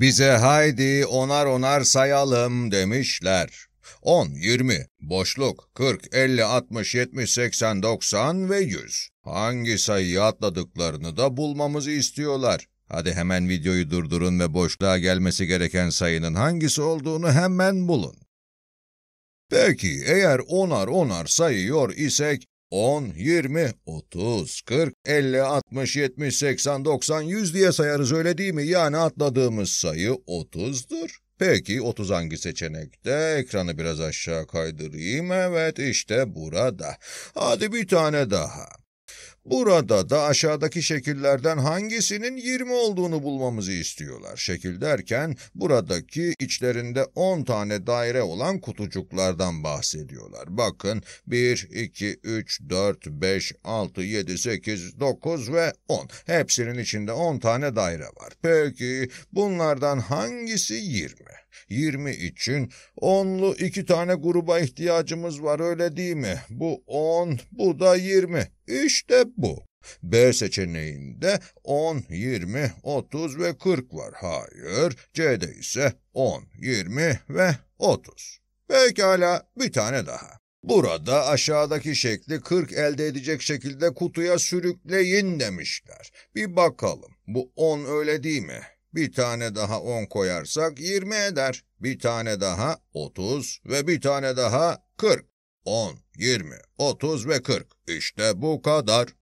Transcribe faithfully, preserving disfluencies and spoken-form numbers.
Bize haydi onar onar sayalım demişler. on, yirmi, boşluk, kırk, elli, altmış, yetmiş, seksen, doksan ve yüz. Hangi sayıyı atladıklarını da bulmamızı istiyorlar. Hadi hemen videoyu durdurun ve boşluğa gelmesi gereken sayının hangisi olduğunu hemen bulun. Peki eğer onar onar sayıyor isek on, yirmi, otuz, kırk, elli, altmış, yetmiş, seksen, doksan, yüz diye sayarız öyle değil mi? Yani atladığımız sayı otuzdur. Peki otuz hangi seçenekte? Ekranı biraz aşağı kaydırayım. Evet işte burada. Hadi bir tane daha. Burada da aşağıdaki şekillerden hangisinin yirmi olduğunu bulmamızı istiyorlar. Şekil derken buradaki içlerinde on tane daire olan kutucuklardan bahsediyorlar. Bakın bir, iki, üç, dört, beş, altı, yedi, sekiz, dokuz ve on. Hepsinin içinde on tane daire var. Peki bunlardan hangisi yirmi? yirmi için onlu iki tane gruba ihtiyacımız var öyle değil mi? Bu on, bu da yirmi. İşte bu. B seçeneğinde on, yirmi, otuz ve kırk var. Hayır. C'de ise on, yirmi ve otuz. Pekala bir tane daha. Burada aşağıdaki şekli kırk elde edecek şekilde kutuya sürükleyin demişler. Bir bakalım. Bu on öyle değil mi? Bir tane daha on koyarsak yirmi eder. Bir tane daha otuz ve bir tane daha kırk. on, yirmi, otuz ve kırk. İşte bu kadar.